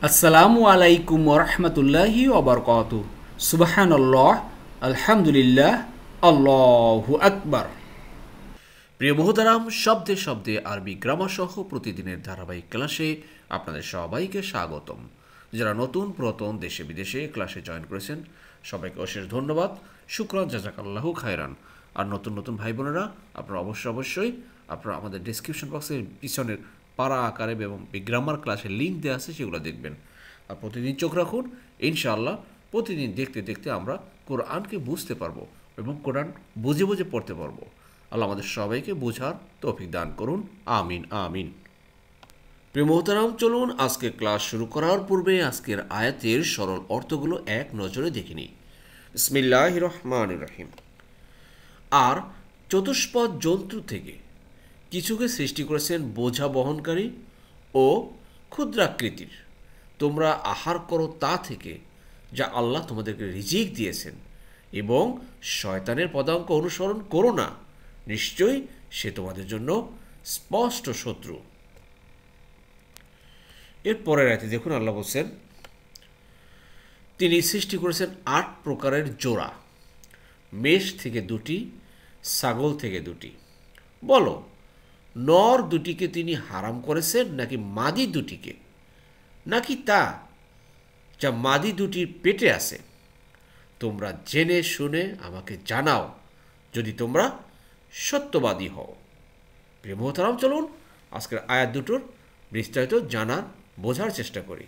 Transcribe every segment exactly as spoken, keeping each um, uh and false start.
Assalamu alaikum wa rahmatullahi wa barakatuh. Subhanallah, alhamdulillah, Allahu akbar. প্রিয় মহতারাম, শব্দে শব্দে আরবি গ্রামার সহ প্রতিদিনের ধারাবাহিক ক্লাসে আপনাদের সবাইকে স্বাগতম। যারা নতুন প্রথম দেশে বিদেশে ক্লাসে জয়েন করেছেন সবাইকে অশেষ ধন্যবাদ, শুকরান, জাযাকাল্লাহু খায়রান। আর নতুন নতুন ভাই বোনেরা আপনারা অবশ্যই অবশ্যই আপনারা আমাদের ডেসক্রিপশন বক্সের পিছনের পারা আকারে এবং গ্রামার ক্লাসের লিঙ্ক দেওয়া আছে, সেগুলো দেখবেন। আর প্রতিদিন চোখ রাখুন, ইনশাআল্লাহ প্রতিদিন দেখতে দেখতে আমরা কোরআনকে বুঝতে পারবো এবং কোরআন বুঝে বুঝে পড়তে পারবো। আল্লাহ আমাদের সবাইকে বোঝার তৌফিক দান করুন, আমিন আমিন। প্রিয় মুহতারাম, চলুন আজকের ক্লাস শুরু করার পূর্বে আজকের আয়াতের সরল অর্থগুলো এক নজরে দেখে নিই। বিসমিল্লাহির রহমানির রহিম। আর চতুষ্পদ জন্তু থেকে কিছুকে সৃষ্টি করেছেন বোঝা বহনকারী ও ক্ষুদ্রাকৃতির, তোমরা আহার করো তা থেকে যা আল্লাহ তোমাদেরকে রিজিক দিয়েছেন, এবং শয়তানের পদাঙ্ক অনুসরণ করো না, নিশ্চয়ই সে তোমাদের জন্য স্পষ্ট শত্রু। এরপরের রাতে দেখুন, আল্লাহ বলছেন তিনি সৃষ্টি করেছেন আট প্রকারের জোড়া, মেষ থেকে দুটি, ছাগল থেকে দুটি। বলো, নর দুটিকে তিনি হারাম করেছেন নাকি মাদি দুটিকে, নাকি তা যা মাদি দুটির পেটে আছে? তোমরা জেনে শুনে আমাকে জানাও যদি তোমরা সত্যবাদী হও। প্রিয় মুহতারাম, চলুন আজকের আয়াত দুটোর বিস্তারিত জানার বোঝার চেষ্টা করি।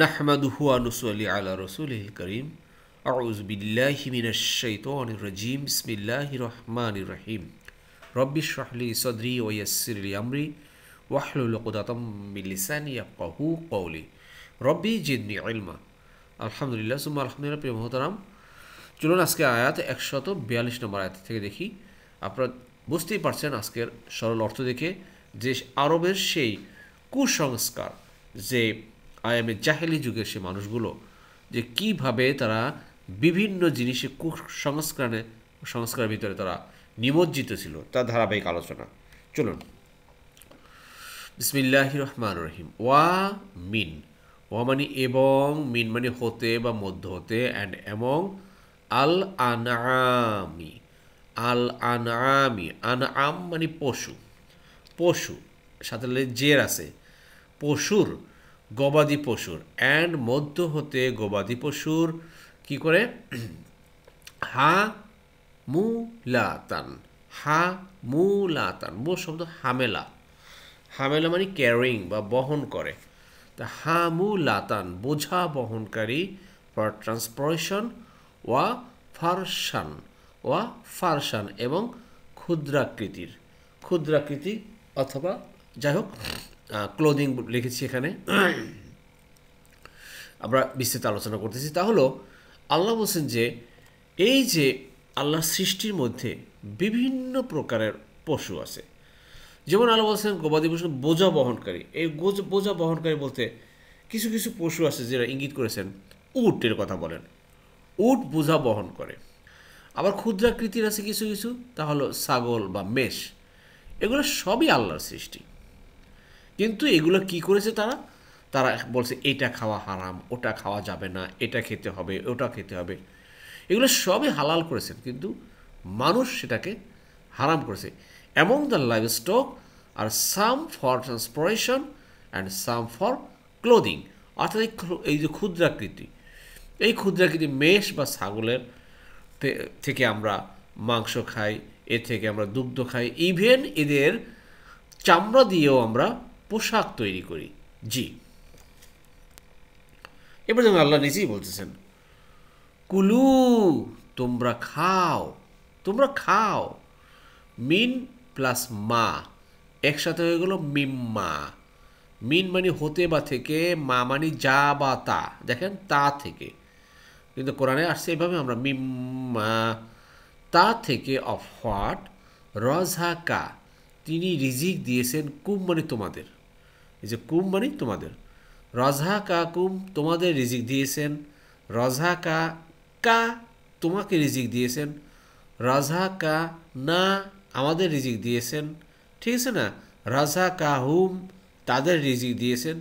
নাহমাদুহু ওয়া নুসাল্লি আলা রাসূলিল কারীম। আউযু বিল্লাহি মিনাশ শাইতানির রাজীম। বিসমিল্লাহির রহমানির রহিম। রব্বি ইশরাহ লি সাদরি ওয়া ইয়াসসির লি আমরি ওয়াহলুল উকদাতাম মিন লিসানি ইয়াফকাহু কওলি। রব্বি জিদনি ইলমা। আলহামদুলিল্লাহ সুম্মা আলহামদুলিল্লাহ। প্রিয় মুহতারাম, চলুন আজকে আয়াত একশত বিয়াল্লিশ নম্বর আয়াত থেকে দেখি। আপনারা বুঝতেই পারছেন আজকের সরল অর্থ দেখে যে আরবের সেই কুসংস্কার, যে আয়ামে জাহেলি যুগের সে মানুষগুলো যে কিভাবে তারা বিভিন্ন জিনিসে কুসংস্কারে সংস্কারের ভিতরে তারা নিমজ্জিত ছিল, তার ধারাবাহিক আলোচনা। চলুন, বিসমিল্লাহির রহমানির রহিম। ওয়া মিন, ওয়া মানে এবং, মিন মানে হতে বা মধ্য হতে, অ্যান্ড এবং, আল আনআমি, আল আনআমি, আনআম মানে পশু, পশু সাথে জের আছে, পশুর, গবাদি পশুর, অ্যান্ড মধ্য হতে গবাদি পশুর কি করে হা মুলাতান, হা মুলাতান, মু শব্দ হামেলা, হামেলা মানে ক্যারিং বা বহন করে, তা হা মুলাতান বোঝা বহনকারী, ফর ট্রান্সপোর্টেশন, ওয়া ফারসান, ওয়া ফারসান এবং ক্ষুদ্রাকৃতির, ক্ষুদ্রাকৃতি অথবা যাই হোক ক্লোদিং লিখেছি এখানে, আমরা বিস্তারিত আলোচনা করতেছি। তা হলো আল্লাহ বলছেন যে এই যে আল্লাহ সৃষ্টির মধ্যে বিভিন্ন প্রকারের পশু আছে, যেমন আল্লাহ বলছেন গবাদি পশু বোঝা বহনকারী। এই বোঝা বহনকারী বলতে কিছু কিছু পশু আছে যারা ইঙ্গিত করেছেন, উটের কথা বলেন, উট বোঝা বহন করে। আবার ক্ষুদ্রাকৃতির আছে কিছু কিছু, তা হলো ছাগল বা মেষ। এগুলো সবই আল্লাহর সৃষ্টি, কিন্তু এগুলো কি করেছে তারা? তারা বলছে এটা খাওয়া হারাম, ওটা খাওয়া যাবে না, এটা খেতে হবে, ওটা খেতে হবে। এগুলো সবই হালাল করেছেন, কিন্তু মানুষ সেটাকে হারাম করেছে। Among the livestock R some for transportation and some for clothing, অর্থাৎ এই যে ক্ষুদ্রাকৃতি, এই ক্ষুদ্রাকৃতি মেষ বা ছাগলের থেকে আমরা মাংস খাই, এ থেকে আমরা দুগ্ধ খাই, ইভেন এদের চামড়া দিয়েও আমরা পোশাক তৈরি করি। জি, এবার যেমন আল্লাহ নিজেই বলতেছেন কুলু, তোমরা খাও, তোমরা খাও। মিন প্লাস মা একসাথে হয়ে গেল মিম্মা। মিন মানে হতে বা থেকে, মা মানে যা বা তা, দেখেন তা থেকে, কিন্তু কোরআনে আসছে এভাবে আমরা মিম্মা, তা থেকে, অফ হোয়াট, রজাকা, তিনি রিজিক দিয়েছেন, কুম মানে তোমাদের, এই যে কুম মানে তোমাদের, রজাকা কুম তোমাদের রিজিক দিয়েছেন, রজাকা কা তোমাকে রিজিক দিয়েছেন, রজাকা না আমাদের রিজিক দিয়েছেন, ঠিক আছে না, রজাকা হুম তাদের রিজিক দিয়েছেন।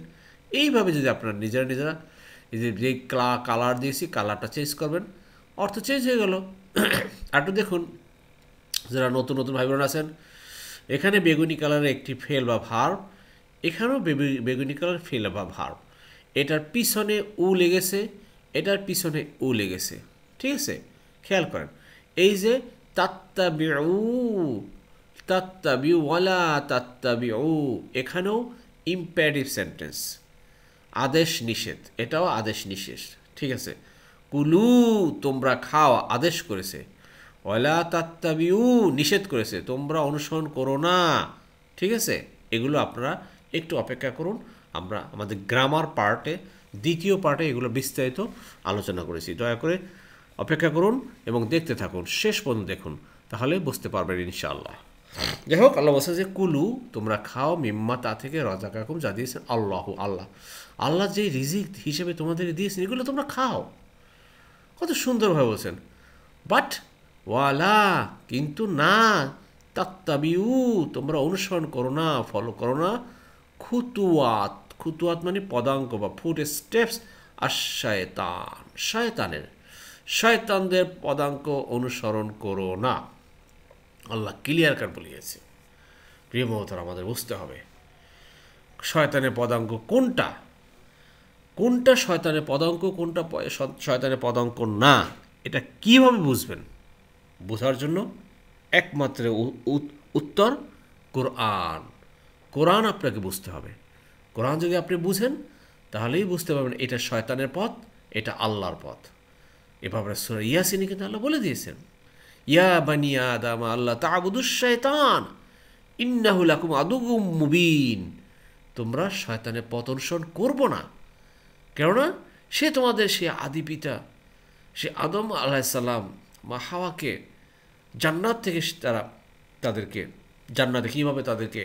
এইভাবে যদি আপনারা নিজেরা নিজেরা এই যে যে কালার দিয়েছি কালারটা চেঞ্জ করবেন অর্থ চেঞ্জ হয়ে গেল আর তো দেখুন যারা নতুন নতুন ভাই বোন আছেন এখানে বেগুনি কালারে একটি ফেল বা ভার্ব এখানেও বেগুনি কালার ফেল বা ভার্ব এটার পিছনে উ লেগেছে এটার পিছনে উ লেগেছে ঠিক আছে খেয়াল করেন এই যে তাত্তাবিউ তাত্তাবিউ ওয়ালা তাত্তাবিউ এখানেও ইম্পারেটিভ সেন্টেন্স আদেশ নিষেধ এটাও আদেশ নিষেধ ঠিক আছে কুলু তোমরা খাও আদেশ করেছে ওয়ালা তাত্তাবিউ নিষেধ করেছে তোমরা অনুসরণ করো না ঠিক আছে এগুলো আপনারা একটু অপেক্ষা করুন আমরা আমাদের গ্রামার পার্টে দ্বিতীয় পার্টে এগুলো বিস্তারিত আলোচনা করেছি দয়া করে অপেক্ষা করুন এবং দেখতে থাকুন শেষ পর্যন্ত দেখুন তাহলে বুঝতে পারবেন ইনশাআল্লাহ যাই হোক আল্লাহ বলছে যে কুলু তোমরা খাও মিম্মা তা থেকে রাজাকাকুম যা দিয়েছেন আল্লাহ আল্লাহ আল্লাহ যে রিজিক হিসেবে তোমাদের দিয়েছেন এগুলো তোমরা খাও কত সুন্দরভাবে বলছেন বাট ওয়ালা কিন্তু না তাত্তাবিউ তোমরা অনুসরণ করো না ফলো করো না খুতুয়াত খুতুয়াত মানে পদাঙ্ক বা ফুট স্টেপস আর শয়তান শয়তানের শয়তানদের পদাঙ্ক অনুসরণ করো না আল্লাহ ক্লিয়ার কার বলিয়েছে প্রিয় মহোদরা আমাদের বুঝতে হবে শয়তানের পদাঙ্ক কোনটা কোনটা শয়তানের পদাঙ্ক কোনটা শয়তানের পদাঙ্ক না এটা কিভাবে বুঝবেন বোঝার জন্য একমাত্র উত্তর কোরআন কোরআন আপনাকে বুঝতে হবে কোরআন যদি আপনি বুঝেন তাহলেই বুঝতে পারবেন এটা শয়তানের পথ এটা আল্লাহর পথ এভাবে সূরা ইয়াসিনে কিন্তু আল্লাহ বলে দিয়েছেন ইয়া বানি আদম আল্লাহ তা'বুদুশ শাইতান ইন্নাহু লাকুম আদুউম মুবিন তোমরা শয়তানের পথ অনুসরণ করবে না কেননা সে তোমাদের সে আদি পিতা সে আদম আলাইহিস সালাম মা হাওয়াকে জান্নাত থেকে তারা তাদেরকে জান্নাতে কিভাবে তাদেরকে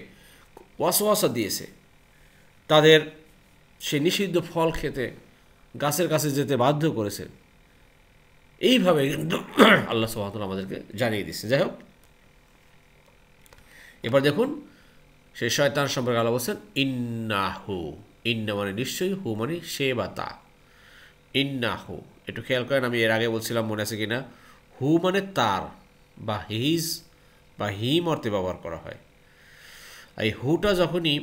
ওয়াসওয়াসা দিয়েছে তাদের সে নিষিদ্ধ ফল খেতে গাছের কাছে যেতে বাধ্য করেছে এইভাবে কিন্তু আল্লাহ সুবহানাহু ওয়া তাআলা আমাদেরকে জানিয়ে দিয়েছে যাই হোক এবার দেখুন সেই শয়তান সম্পর্কে আল্লাহ বলেছেন ইন্নাহু ইন্না মানে নিশ্চয়ই হু মানে সে বা তা ইন্নাহু একটু খেয়াল করেন আমি এর আগে বলছিলাম মনে আছে কিনা হু মানে তার বা হিজ বা হিম অর্থে ব্যবহার করা হয় এই হুটা যখনই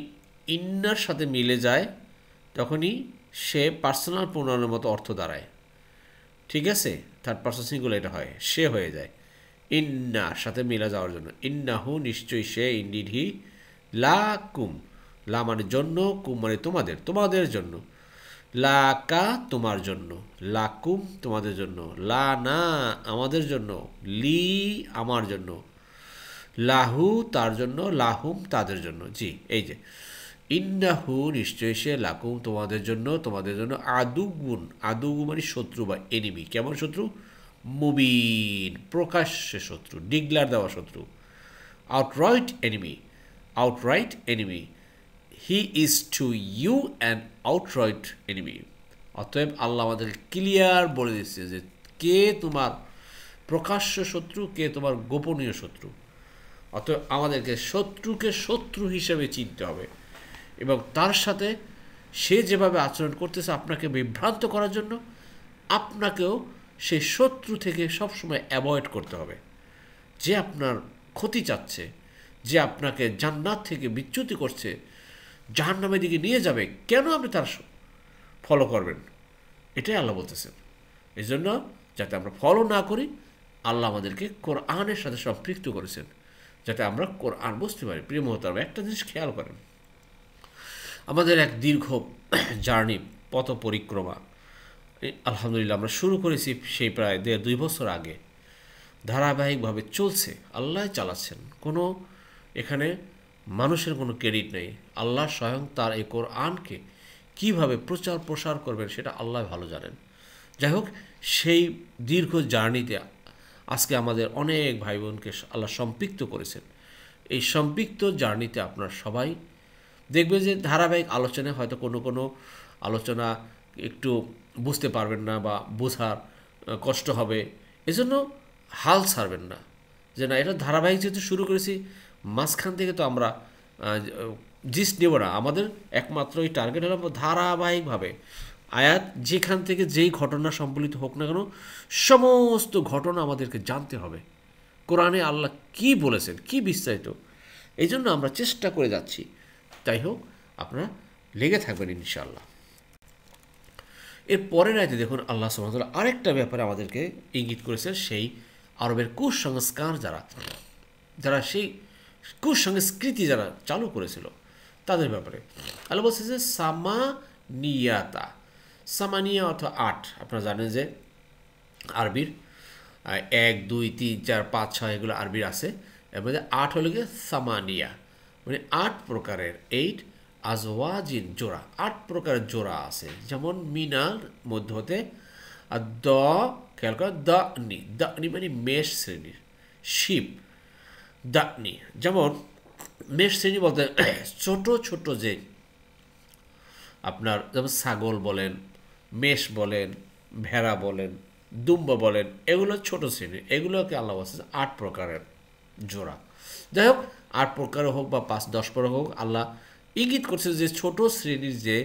ইন্নার সাথে মিলে যায় তখনই সে পার্সোনাল প্রোনাউনের মতো অর্থ দাঁড়ায় ঠিক আছে থার্ড পারসন সিঙ্গুলার এটা হয় সে হয়ে যায় ইন্নার সাথে মিলা যাওয়ার জন্য ইন্নাহু নিশ্চয়ই সে ইন্ডিড হি লা কুম লা মানে জন্য কুম মানে তোমাদের তোমাদের জন্য লা কা তোমার জন্য লা কুম তোমাদের জন্য লা না আমাদের জন্য লি আমার জন্য লাহু তার জন্য লাহুম তাদের জন্য জি এই যে ইন্নাহু নিশ্চয়ই সে লাকুম তোমাদের জন্য তোমাদের জন্য আদুগুন আদুগু মানে শত্রু বা এনিমি কেমন শত্রু মুবিন প্রকাশ্যে শত্রু ডিগলার দেওয়া শত্রু outright enemy outright enemy he is to you an outright enemy অতএব আল্লাহ আমাদের ক্লিয়ার বলে দিচ্ছে যে কে তোমার প্রকাশ্য শত্রু কে তোমার গোপনীয় শত্রু অতএব আমাদেরকে শত্রুকে শত্রু হিসেবে চিনতে হবে এবং তার সাথে সে যেভাবে আচরণ করতেছে আপনাকে বিভ্রান্ত করার জন্য আপনাকেও সেই শত্রু থেকে সবসময় অ্যাভয়েড করতে হবে যে আপনার ক্ষতি চাচ্ছে যে আপনাকে জান্নাত থেকে বিচ্যুতি করছে জাহান্নামের দিকে নিয়ে যাবে কেন আপনি তার ফলো করবেন এটাই আল্লাহ বলতেছেন এই জন্য যাতে আমরা ফলো না করি আল্লাহ আমাদেরকে কোরআনের সাথে সম্পৃক্ত করেছেন যাতে আমরা কোরআন বুঝতে পারি প্রিয় মহোদরা একটা জিনিস খেয়াল করেন আমাদের এক দীর্ঘ জার্নি পথ পরিক্রমা আলহামদুলিল্লাহ আমরা শুরু করেছি সেই প্রায় দেড় দুই বছর আগে ধারাবাহিকভাবে চলছে আল্লাহ চালাচ্ছেন কোনো এখানে মানুষের কোনো ক্রেডিট নেই আল্লাহ স্বয়ং তার এই কোরআনকে কীভাবে প্রচার প্রসার করবেন সেটা আল্লাহ ভালো জানেন যাই হোক সেই দীর্ঘ জার্নিতে আজকে আমাদের অনেক ভাই বোনকে আল্লাহ সম্পৃক্ত করেছেন এই সম্পৃক্ত জার্নিতে আপনার সবাই দেখবে যে ধারাবাহিক আলোচনায় হয়তো কোনো কোনো আলোচনা একটু বুঝতে পারবেন না বা বোঝার কষ্ট হবে এজন্য হাল ছাড়বেন না যে না এটা ধারাবাহিক যেহেতু শুরু করেছি মাঝখান থেকে তো আমরা জিস নেব না, আমাদের একমাত্র এই টার্গেট হলো ধারাবাহিকভাবে আয়াত যেখান থেকে যেই ঘটনা সম্পর্কিত হোক না কেন সমস্ত ঘটনা আমাদেরকে জানতে হবে, কোরআনে আল্লাহ কি বলেছেন কি বিস্তারিত, এই জন্য আমরা চেষ্টা করে যাচ্ছি। তাই হোক আপনারা লেগে থাকবেন ইনশাআল্লাহ। এর পরের আয়াতে দেখুন আল্লাহ সুবহানাহু ওয়া তাআলা আরেকটা ব্যাপারে আমাদেরকে ইঙ্গিত করেছেন, সেই আরবের কুসংস্কার যারা যারা সেই কুসংস্কৃতি যারা চালু করেছিল তাদের ব্যাপারে আল্লাহ বলছে যে সামানিয়াতা, সামানিয়া অর্থ আট। আপনারা জানেন যে আরবির এক দুই তিন চার পাঁচ ছয় এগুলো আরবির আছে, এর মধ্যে আট হলো গিয়ে সামানিয়া, মানে আট প্রকারের এইট আজওয়াজিন জোড়া, আট প্রকারের জোড়া আছে। যেমন মিনার মধ্য হতে আর দ খেয়াল করা দানি, দানি মানে মেষ শ্রেণীর শিব দানি, যেমন মেষ শ্রেণী বলতে ছোট ছোট যে আপনার যেমন ছাগল বলেন, মেষ বলেন, ভেড়া বলেন, দুম্বা বলেন, এগুলো ছোট শ্রেণীর, এগুলোকে আল্লাহ বলছেন আট প্রকারের জোড়া। যাই হোক আট প্রকার হোক বা পাঁচ দশ প্রকার হোক, আল্লাহ ইঙ্গিত করছে যে ছোট শ্রেণীর যে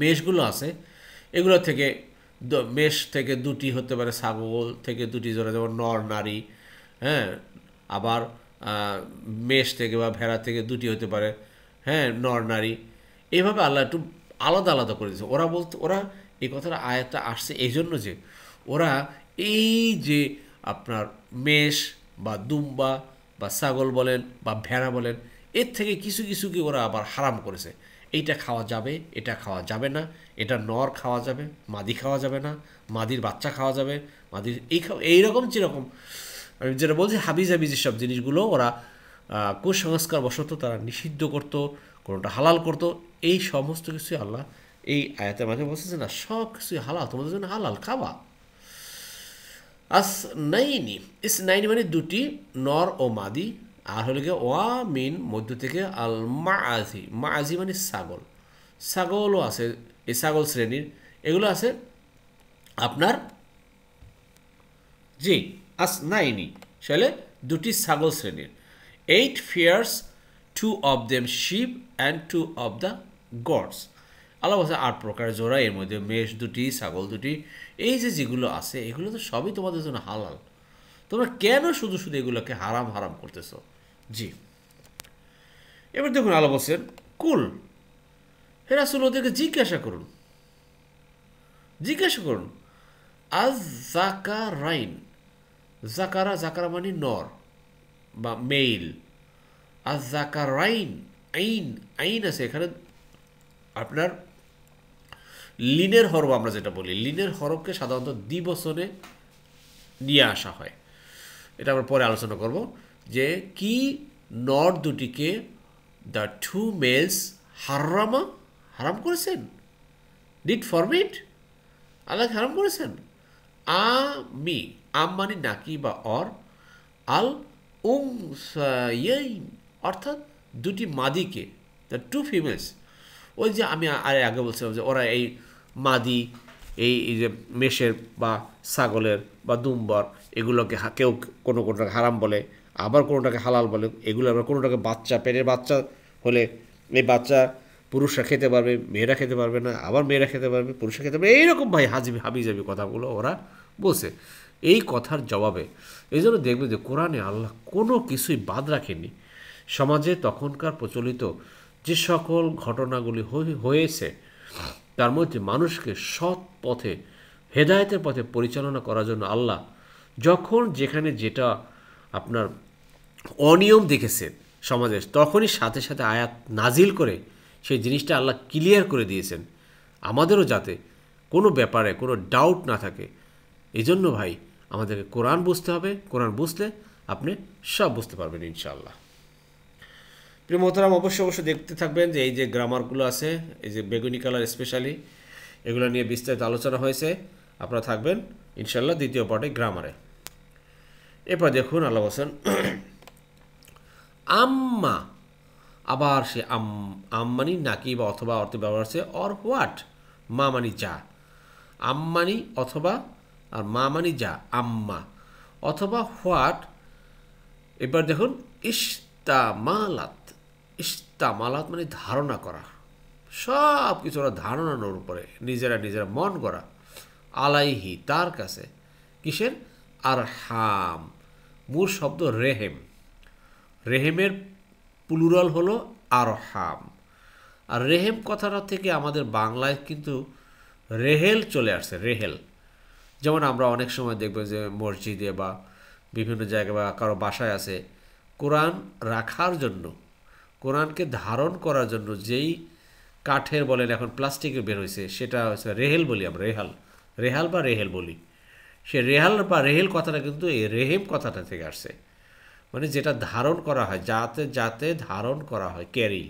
মেষগুলো আছে এগুলো থেকে মেষ থেকে দুটি হতে পারে, ছাগল থেকে দুটি জোড়া যেমন নর নারী, হ্যাঁ আবার মেষ থেকে বা ভেড়া থেকে দুটি হতে পারে, হ্যাঁ নর নারী, এইভাবে আল্লাহ একটু আলাদা আলাদা করে দিয়েছে। ওরা বলতে ওরা এই কথাটা আয়াতটা আসছে এই জন্য যে ওরা এই যে আপনার মেষ বা দুম্বা বা ছাগল বলেন বা ভেড়া বলেন এর থেকে কিছু কিছুকে ওরা আবার হারাম করেছে, এইটা খাওয়া যাবে এটা খাওয়া যাবে না, এটা নর খাওয়া যাবে মাদি খাওয়া যাবে না, মাদির বাচ্চা খাওয়া যাবে মাদির এই খাওয়া, এইরকম যেরকম আমি যেটা বলছি হাবিজাবি যেসব জিনিসগুলো ওরা কুসংস্কার বশত তারা নিষিদ্ধ করত, কোনোটা হালাল করত, এই সমস্ত কিছুই আল্লাহ এই আয়াতের মাঝে বলছে না সব কিছুই হালাল, তোমাদের জন্য হালাল খাওয়া। আস নাইনি, ইস নাইনি মানে দুটি নর ও মাদি, আর হলে গিয়ে ওয়া মিন মধ্য থেকে আল মা আজি, মা আজি মানে ছাগল, ছাগলও আছে এই ছাগল শ্রেণীর, এগুলো আছে আপনার জি আস নাইনি সেলে দুটি ছাগল শ্রেণীর। Eight pairs two of them sheep and two of the goats, আলাদা আছে আট প্রকার জোড়া, এর মধ্যে মেষ দুটি ছাগল দুটি, এই যে যেগুলো আছে এগুলো তো সবই তোমাদের জন্য হালাল, তোমরা কেন শুধু শুধু এগুলোকে হারাম হারাম করতেছ। জি এবার দেখুন আল্লাহ বলছেন কুল, হে রাসূল ওদেরকে জিজ্ঞাসা করুন, জিজ্ঞাসা করুন আজ জাকারাইন, জাকারা জাকারা মানে নর বা মেইল, আজ জাকারাইন আইন আইন আছে এখানে আপনার লিনের হরফ, আমরা যেটা বলি লিনের হরফকে সাধারণত দ্বিবচনে নিয়ে আসা হয়, এটা আমরা পরে আলোচনা করব যে কি নর দুটিকে দ্য টু মেলস হারামা হারাম করেছেন, ডিড ফরমিট আল্লাহকে হারাম করেছেন। আমি আম মানে নাকি বা অর, আল উম অর্থাৎ দুটি মাদিকে দ্য টু ফিমেলস, ওই যে আমি আরে আগে বলছিলাম যে ওরা এই মাদি এই যে মেষের বা ছাগলের বা দুম্বর এগুলোকে কেউ কোনো কোনোটাকে হারাম বলে, আবার কোনোটাকে হালাল বলে, এগুলো আবার কোনোটাকে বাচ্চা পেটের বাচ্চা হলে এই বাচ্চা পুরুষরা খেতে পারবে মেয়েরা খেতে পারবে না, আবার মেয়েরা খেতে পারবে পুরুষরা খেতে পারবে, এইরকম ভাই হাজিবি হাবি যাবি কথাগুলো ওরা বলছে। এই কথার জবাবে এই জন্য দেখবে যে কোরআনে আল্লাহ কোনো কিছুই বাদ রাখেনি। সমাজে তখনকার প্রচলিত যে সকল ঘটনাগুলি হয়েছে তার মধ্যে মানুষকে সৎ পথে হেদায়েতের পথে পরিচালনা করার জন্য আল্লাহ যখন যেখানে যেটা আপনার অনিয়ম দেখেছেন সমাজের তখনই সাথে সাথে আয়াত নাজিল করে সেই জিনিসটা আল্লাহ ক্লিয়ার করে দিয়েছেন, আমাদেরও যাতে কোনো ব্যাপারে কোনো ডাউট না থাকে। এই জন্য ভাই আমাদেরকে কোরআন বুঝতে হবে, কোরআন বুঝলে আপনি সব বুঝতে পারবেন ইনশাআল্লাহ। প্রিয় মোহতারাম, অবশ্যই অবশ্যই দেখতে থাকবেন যে এই যে গ্রামারগুলো আছে এই যে বেগুনি কালার স্পেশালি এগুলো নিয়ে বিস্তারিত আলোচনা হয়েছে, আপনারা থাকবেন ইনশাল্লাহ দ্বিতীয় পার্টে গ্রামারে। এরপর দেখুন আল্লাহ বলেন আম্মা, আবার সে আম আম মানি নাকি বা অথবা অর্থে ব্যবহার হচ্ছে অর হোয়াট, মা মানি যা, আম্মানি অথবা আর মা মানি যা আম্মা অথবা হোয়াট। এবার দেখুন ইস্তামালাত, তামালাত মানে ধারণা করা সব কিছু ওরা ধারণার উপরে নিজেরা নিজেরা মন করা আলাইহি তার কাছে কিসের আরহাম মূল শব্দ রেহেম রেহেমের প্লুরাল হলো আরহাম আর রেহেম কথাটা থেকে আমাদের বাংলায় কিন্তু রেহেল চলে আসছে রেহেল যেমন আমরা অনেক সময় দেখব যে মসজিদে বা বিভিন্ন জায়গা বা কারো বাসায় আছে কুরআন রাখার জন্য কুরআনকে ধারণ করার জন্য যেই কাঠের বলেন এখন প্লাস্টিকের বের হইছে সেটা হচ্ছে রেহেল বলি আমরা রেহাল রেহাল বা রেহেল বলি সে রেহাল বা রেহেল কথাটা কিন্তু এই রেহেম কথাটা থেকে আসছে মানে যেটা ধারণ করা হয় যাতে যাতে ধারণ করা হয় ক্যারি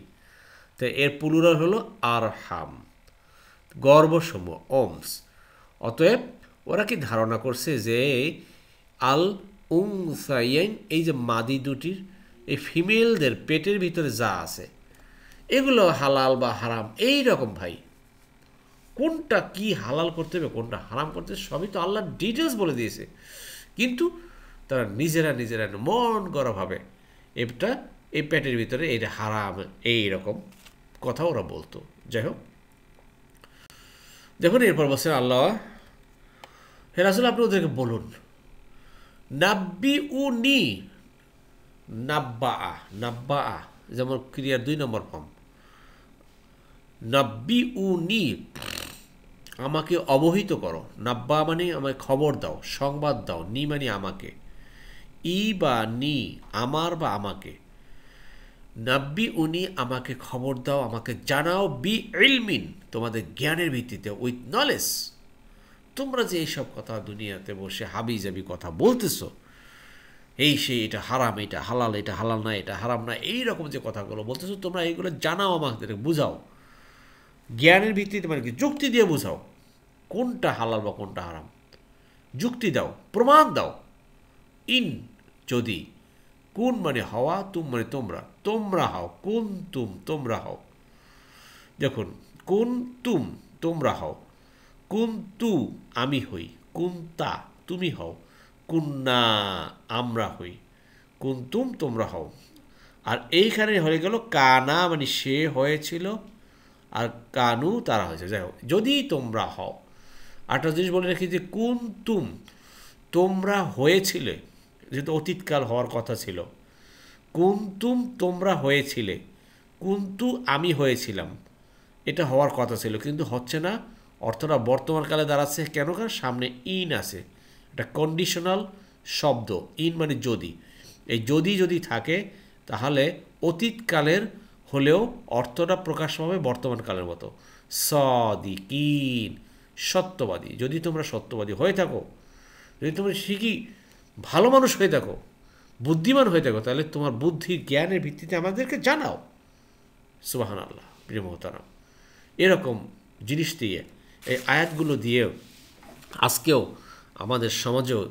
তো এর প্লুরাল হলো আরহাম গর্ভসম ওমস অতএব ওরা কি ধারণা করছে যে আল উনসাইন এই যে মাদি দুটির এই ফিমেলদের পেটের ভিতরে যা আছে এগুলো হালাল বা হারাম এই রকম ভাই কোনটা কি হালাল করতে হবে কোনটা হারাম করতে সবই তো আল্লাহ ডিটেইলস বলে দিয়েছে কিন্তু তারা নিজেরা নিজেরা মন গড়া ভাবে এটা এই পেটের ভিতরে এটা হারাম এই রকম কথা ওরা বলতো যাই হোক দেখুন এরপর বলছেন আল্লাহ হে রাসূল আপনি ওদেরকে বলুন নাব্বিউনি নাব্বা নাব্বা যেমন ক্রিয়ার দুই নম্বর ফর্ম নাব্বিউনি আমাকে অবহিত করো নাব্বা মানে আমায় খবর দাও সংবাদ দাও নি মানে আমাকে ই বা নি আমার বা আমাকে নাব্বিউনি আমাকে খবর দাও আমাকে জানাও বি ইলমিন তোমাদের জ্ঞানের ভিত্তিতে উইথ নলেজ তোমরা যে এইসব কথা দুনিয়াতে বসে হাবি জাবি কথা বলতেছো এই সেই এটা হারাম এটা হালাল এটা হালাল না এটা হারাম না এই রকম যে কথাগুলো বলতেছো তোমরা এইগুলো জানাও আমাদের বুঝাও জ্ঞানের ভিত্তিতে মানে কি যুক্তি দিয়ে বুঝাও কোনটা হালাল বা কোনটা হারাম যুক্তি দাও প্রমাণ দাও ইন যদি কোন মানে হওয়া তুম মানে তোমরা তোমরা হও কোন তুম তোমরা হও দেখুন কোন তুম তোমরা হও কোন তু আমি হই কোন তা তুমি হও কোন না আমরা হই কোন তুম তোমরা হও আর এইখানে হয়ে গেল কানা মানে সে হয়েছিল আর কানু তারা হয়েছে যাই হোক যদি তোমরা হও আটটা জিনিস বলে রেখি যে কোন তুম তোমরা হয়েছিলে যেহেতু অতীতকাল হওয়ার কথা ছিল কুনতুম তোমরা হয়েছিলে কুন্তু আমি হয়েছিলাম এটা হওয়ার কথা ছিল কিন্তু হচ্ছে না অর্থটা বর্তমানকালে দাঁড়াচ্ছে কেন কারণ সামনে ইন আছে এটা কন্ডিশনাল শব্দ ইন মানে যদি এই যদি যদি থাকে তাহলে অতীতকালের হলেও অর্থটা প্রকাশ পাবে বর্তমানকালের মতো সাদিকিন সত্যবাদী যদি তোমরা সত্যবাদী হয়ে থাকো যদি তোমরা শিখি ভালো মানুষ হয়ে থাকো বুদ্ধিমান হয়ে থাকো তাহলে তোমার বুদ্ধি জ্ঞানের ভিত্তিতে আমাদেরকে জানাও সুবহানাল্লাহ প্রিয় মুহতারাম এরকম জিনিস দিয়ে এই আয়াতগুলো দিয়েও আজকেও আমাদের সমাজেও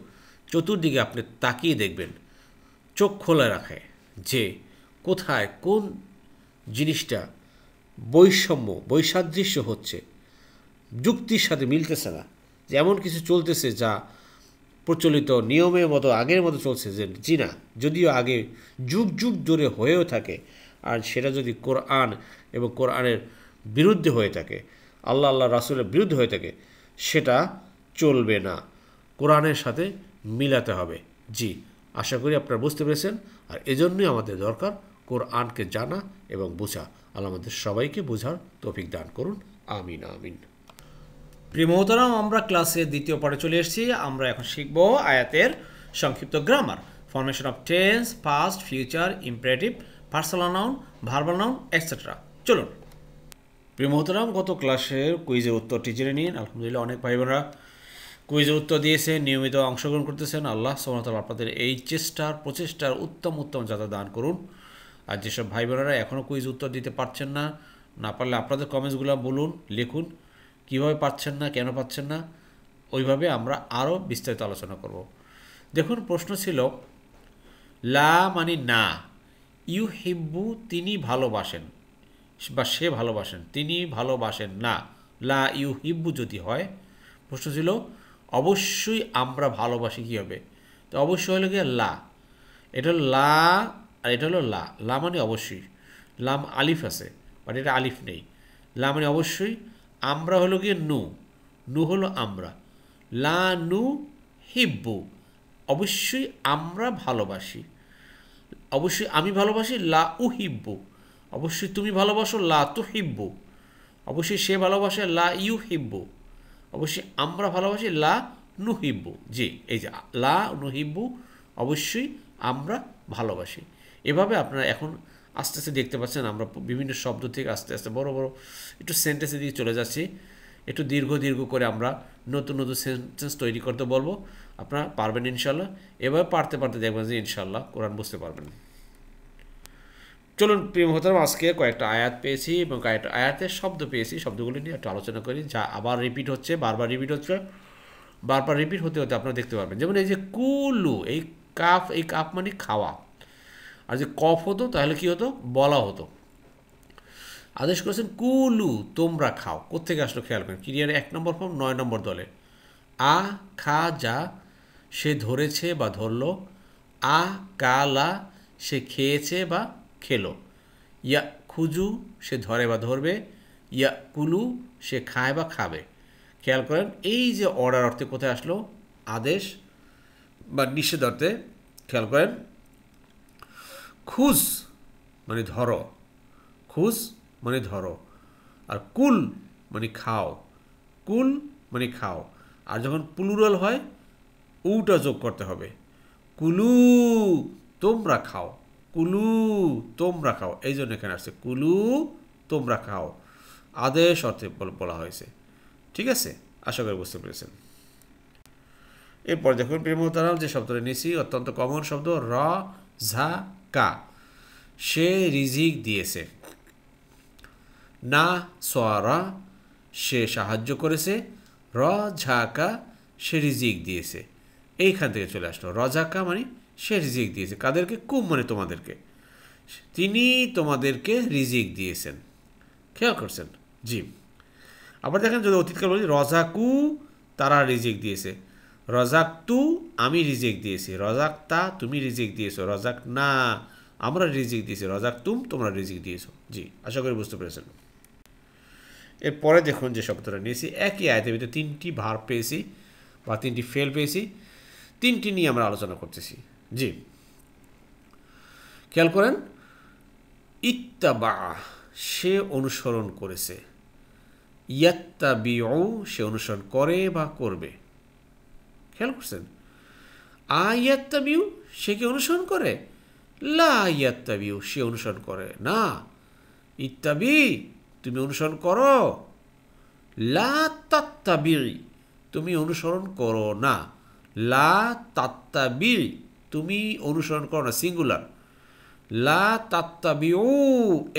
চতুর্দিকে আপনি তাকিয়ে দেখবেন চোখ খোলা রাখে যে কোথায় কোন জিনিসটা বৈষম্য বৈসাদৃশ্য হচ্ছে যুক্তির সাথে মিলতেছে না যে এমন কিছু চলতেছে যা প্রচলিত নিয়মের মতো আগের মতো চলছে যে জি না যদিও আগে যুগ যুগ ধরে হয়েও থাকে আর সেটা যদি কোরআন এবং কোরআনের বিরুদ্ধে হয়ে থাকে আল্লাহ আল্লাহ রাসূলের বিরুদ্ধে হয়ে থাকে সেটা চলবে না কোরআনের সাথে মিলাতে হবে জি আশা করি আপনারা বুঝতে পেরেছেন আর এজন্যই আমাদের দরকার কোরআনকে জানা এবং বোঝা আল্লাহ আমাদের সবাইকে বোঝার তৌফিক দান করুন আমিন আমিন প্রিয় মোহতারাম আমরা ক্লাসের দ্বিতীয় পর্বে চলে এসেছি আমরা এখন শিখব আয়াতের সংক্ষিপ্ত grammar formation of tense past future imperative personal noun verbal noun etcetera চলুন প্রিয় মোহতারাম গত ক্লাসের কুইজের উত্তরটি জেনে নিন আলহামদুলিল্লাহ অনেক ভাই বোনরা কুইজের উত্তর দিয়েছে নিয়মিত অংশগ্রহণ করতেছেন আল্লাহ সুবহানাহু ওয়া তাআলা আপনাদের এই চেষ্টার প্রচেষ্টার উত্তম উত্তম যাতা দান করুন আর যেসব ভাই বোনেরা এখনও কুইজ উত্তর দিতে পারছেন না না পারলে আপনাদের কমেন্টসগুলো বলুন লিখুন কীভাবে পাচ্ছেন না কেন পাচ্ছেন না ওইভাবে আমরা আরও বিস্তারিত আলোচনা করব দেখুন প্রশ্ন ছিল লা মানে না ইউ হিব্বু তিনি ভালোবাসেন বা সে ভালোবাসেন তিনি ভালোবাসেন না লা ইউ হিব্বু যদি হয় প্রশ্ন ছিল অবশ্যই আমরা ভালোবাসি কী হবে তো অবশ্যই হলো গিয়ে লা এটা হলো লা আর এটা হলো লা লা মানে অবশ্যই লাম আলিফ আছে বাট এটা আলিফ নেই। লা মানে অবশ্যই, আমরা হলো গিয়ে নু, নু হলো আমরা। লা নু হিব্বু, অবশ্যই আমরা ভালোবাসি, অবশ্যই আমি ভালোবাসি। লা উহিব্বু, অবশ্যই তুমি ভালোবাসো। লা তুহিব্বু, অবশ্যই সে ভালোবাসে। লা ইউ হিব্বু, অবশ্যই আমরা ভালোবাসি। লা নুহিব্বু, জি এই যে লা নুহিব্বু, অবশ্যই আমরা ভালোবাসি। এভাবে আপনারা এখন আস্তে আস্তে দেখতে পাচ্ছেন আমরা বিভিন্ন শব্দ থেকে আস্তে আস্তে বড় বড় একটু সেন্টেন্সের দিকে চলে যাচ্ছি। একটু দীর্ঘ দীর্ঘ করে আমরা নতুন নতুন সেন্টেন্স তৈরি করতে বলবো, আপনারা পারবেন ইনশাল্লাহ। এভাবে পারতে পারতে দেখবেন যে ইনশাল্লাহ কোরআন বুঝতে পারবেন। চলুন প্রিয় মোহতারাম, আজকে কয়েকটা আয়াত পেয়েছি এবং কয়েকটা আয়াতের শব্দ পেয়েছি, শব্দগুলি নিয়ে একটু আলোচনা করি, যা আবার রিপিট হচ্ছে, বারবার রিপিট হচ্ছে, বারবার রিপিট হতে হতে আপনারা দেখতে পারবেন। যেমন এই যে কুলু, এই কাফ, এই কাফ মানে খাওয়া, আর যদি কফ হতো তাহলে কি হতো, বলা হতো। আদেশ করেছেন কুলু, তোমরা খাও। কোথেকে আসলো খেয়াল করেন, ক্রিয়ার এক নম্বর ফর্ম, নয় নম্বর দলে। আ খা যা, সে ধরেছে বা ধরলো। আ কালা, সে খেয়েছে বা খেলো। ইয়া খুজু, সে ধরে বা ধরবে। ইয়া কুলু, সে খায় বা খাবে। খেয়াল করেন এই যে অর্ডার অর্থে কোথায় আসলো, আদেশ বা নিষেধ অর্থে। খেয়াল করেন খুজ মানে ধরো, খুজ মানে ধরো, আর কুল মানে খাও, কুল মানে খাও। আর যখন প্লুরাল হয় উটা যোগ করতে হবে, কুলু তোমরা খাও, কুলু তোমরা খাও, এই জন্য এখানে আসছে কুলু তোমরা খাও, আদেশ অর্থে বলা হয়েছে। ঠিক আছে, আশা করি বুঝতে পেরেছেন। এরপর দেখুন প্রেমতারাম, যে শব্দটা নিয়েছি অত্যন্ত কমন শব্দ, র ঝা কা, সে রিজিক দিয়েছে। না সোয়ারা, সে সাহায্য করেছে। র ঝাকা, সে রিজিক দিয়েছে। এইখান থেকে চলে আসলো রজাকা মানে সে রিজিক দিয়েছে। কাদেরকে, কুম মানে তোমাদেরকে, তিনি তোমাদেরকে রিজিক দিয়েছেন। খেয়াল করছেন, জি। আবার দেখেন যদি অতীতকাল বলি, রজাকু তারা রিজিক দিয়েছে। রজাক তু আমি রিজিক দিয়েছি। রজাক তা তুমি রিজিক দিয়েছো। রজাক না আমরা রিজিক দিয়েছি। রজাক তুম তোমরা রিজিক দিয়েছো। জি, আশা করি বুঝতে পেরেছেন। এরপরে দেখুন যে শব্দটা নিয়েছি, একই আয়াতের ভিতরে তিনটি ভার্ব পেয়েছি বা তিনটি ফেল পেয়েছি, তিনটি নিয়ে আমরা আলোচনা করতেছি। জি, খেয়াল করেন, ইত্তাবা সে অনুসরণ করেছে। ইয়াত্তাবিউ সে অনুসরণ করে বা করবে। খেয়াল করছেন, আয়াত্তাবিউ সে কি অনুসরণ করে, লা ইয়াত্তাবিউ সে অনুসরণ করে না। ইত্তাবি তুমি অনুসরণ করো, লা তাত্তাবি তুমি অনুসরণ করো না। লা তাত্তাবি তুমি অনুসরণ করো না, সিঙ্গুলার। লা তাত্তাবিউ,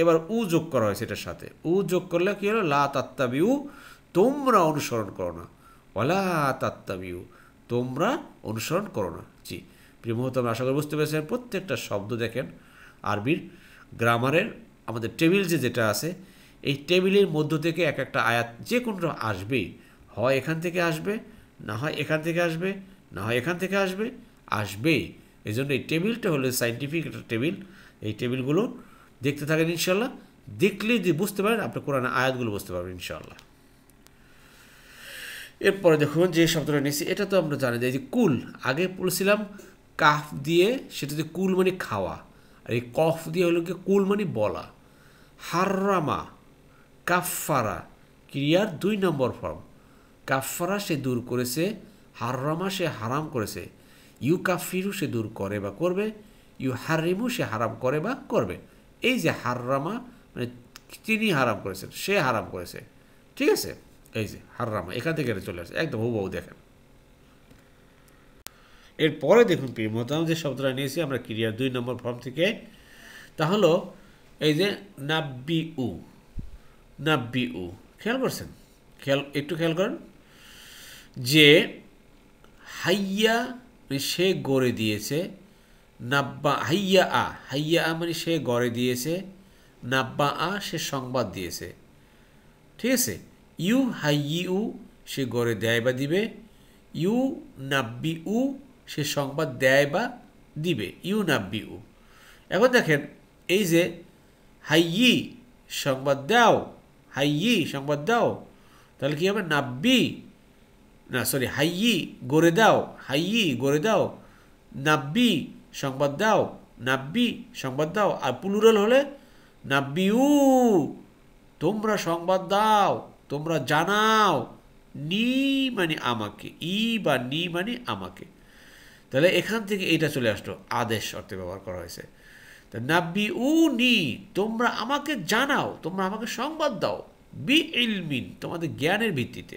এবার উ যোগ করা হয়েছে এটার সাথে, উ যোগ করলে কি হলো, লা তাত্তাবিউ তোমরা অনুসরণ করো না। ওয়ালা তাত্তাবিউ তোমরা অনুসরণ করো না। জি প্রিয় মহোদয়, আশা করি বুঝতে পেরেছেন। প্রত্যেকটা শব্দ দেখেন আরবির গ্রামারের আমাদের টেবিল যে যেটা আছে, এই টেবিলের মধ্য থেকে এক একটা আয়াত যে কোনটা আসবেই, হয় এখান থেকে আসবে, না হয় এখান থেকে আসবে, না হয় এখান থেকে আসবে, আসবেই। এই জন্য এই টেবিলটা হলো সাইন্টিফিক একটা টেবিল। এই টেবিলগুলো দেখতে থাকেন ইনশাল্লাহ, দেখলে যদি বুঝতে পারেন আপনি কোরআনের আয়াতগুলো বুঝতে পারবেন ইনশাল্লাহ। এরপরে দেখুন যে শব্দটা নিয়েছি, এটা তো আমরা জানি যে কুল, আগে পড়েছিলাম কাফ দিয়ে, সেটা যে কুল মানে খাওয়া, আর এই কফ দিয়ে হলো কি কুল মানে বলা। হাররামা কাফারা, ক্রিয়ার দুই নম্বর ফর্ম। কাফারা সে দূর করেছে, হাররামা সে হারাম করেছে। ইউ কাফিরু সে দূর করে বা করবে, ইউ হারিমু সে হারাম করে বা করবে। এই যে হাররামা মানে তিনি হারাম করেছেন, সে হারাম করেছে। ঠিক আছে, এই যে হাররামা এখান থেকে এটা চলে আসছে, একদম হুবহু দেখেন। এরপরে দেখুন প্রিয় মোহতারাম, যে শব্দটা নিয়েছি আমরা ক্রিয়ার দুই নম্বর ফর্ম থেকে, তা হলো এই যে নাব্বি উ, নাব্বি উ। খেয়াল করছেন, খেয়াল একটু খেয়াল করেন যে হাইয়া মানে সে গড়ে দিয়েছে, নাব্বা হাইয়া আ, হাইয়া আ মানে সে গড়ে দিয়েছে, নাব্বা আ সে সংবাদ দিয়েছে। ঠিক আছে, ইউ হাইয়ি উ সে গড়ে দেয় বা দিবে, ইউ নাব্বি উ সে সংবাদ দেয় বা দিবে, ইউ নাব্বি উ। এখন দেখেন এই যে হাইয়ি সংবাদ দাও, হাইয়ি সংবাদ দাও। তাহলে কি হবে? নাব্বি না সরি হাইয়ি গড়ে দাও, হাইয়ি গড়ে দাও, নাব্বি সংবাদ দাও, নাব্বি সংবাদ দাও। আর প্লুরাল হলে নাব্বিউ তোমরা সংবাদ দাও, তোমরা জানাও। নি মানে আমাকে, ই বা নি মানে আমাকে। তাহলে এখান থেকে এটা চলে আসলো, আদেশ অর্থে ব্যবহার করা হয়েছে। তা নাব্বি উ নি তোমরা আমাকে জানাও, তোমরা আমাকে সংবাদ দাও, বি ইলমিন তোমাদের জ্ঞানের ভিত্তিতে।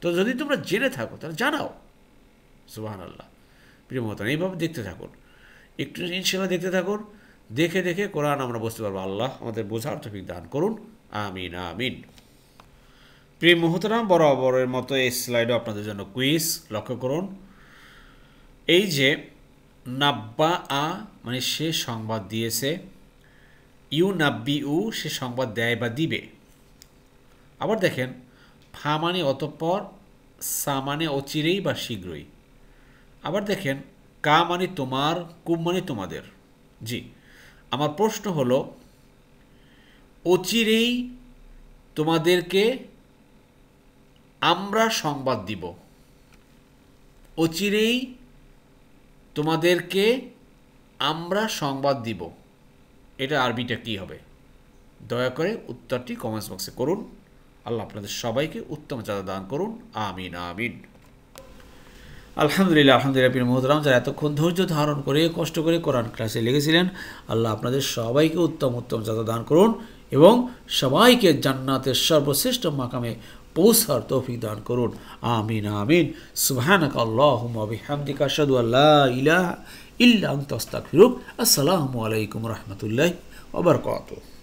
তো যদি তোমরা জেনে থাকো তাহলে জানাও। সুবহানাল্লাহ। প্রিয় মহতারাম, এইভাবে দেখতে থাকুন, একটু ইনশাআল্লাহ দেখতে থাকুন, দেখে দেখে কোরআন আমরা বুঝতে পারবো। আল্লাহ আমাদের বোঝার তৌফিক দান করুন, আমিন আমিন। প্রিয় মহতারাম, বরাবরের মতো এই স্লাইডও আপনাদের জন্য কুইজ। লক্ষ্য করুন, এই যে নাব্বা আ মানে সে সংবাদ দিয়েছে, ইউ নাব্বি উ সে সংবাদ দেয় বা দিবে। আবার দেখেন, ফা মানে অতঃপর, সা মানে অচিরেই বা শীঘ্রই। আবার দেখেন, কা মানে তোমার, কুম মানে তোমাদের। জি, আমার প্রশ্ন হলো অচিরেই তোমাদেরকে আমরা সংবাদ দিব, অচিরেই তোমাদেরকে আমরা সংবাদ দিব, এটা আরবিটা কি হবে? দয়া করে উত্তরটি কমেন্টস বক্সে করুন। আল্লাহ আপনাদের সবাইকে উত্তম জাযা দান করুন, আমিন আমিন। আলহামদুলিল্লাহ আলহামদুলিল্লাহ। প্রিয় মুহতারাম, যারা এতক্ষণ ধৈর্য ধারণ করে কষ্ট করে কোরআন ক্লাসে লেগেছিলেন, আল্লাহ আপনাদের সবাইকে উত্তম উত্তম জাযা দান করুন এবং সবাইকে জান্নাতের সর্বশ্রেষ্ঠ মাকামে পৌঁছার তৌফিক দান করুন, আমিন আমিন। সুবহানাকা আল্লাহুম্মা ওয়া বিহামদিকা আশহাদু আল্লা ইলাহা ইল্লা আনতা আস্তাগফিরুক। আসসালামু আলাইকুম ওয়া রাহমাতুল্লাহি ওয়া বারাকাতুহু।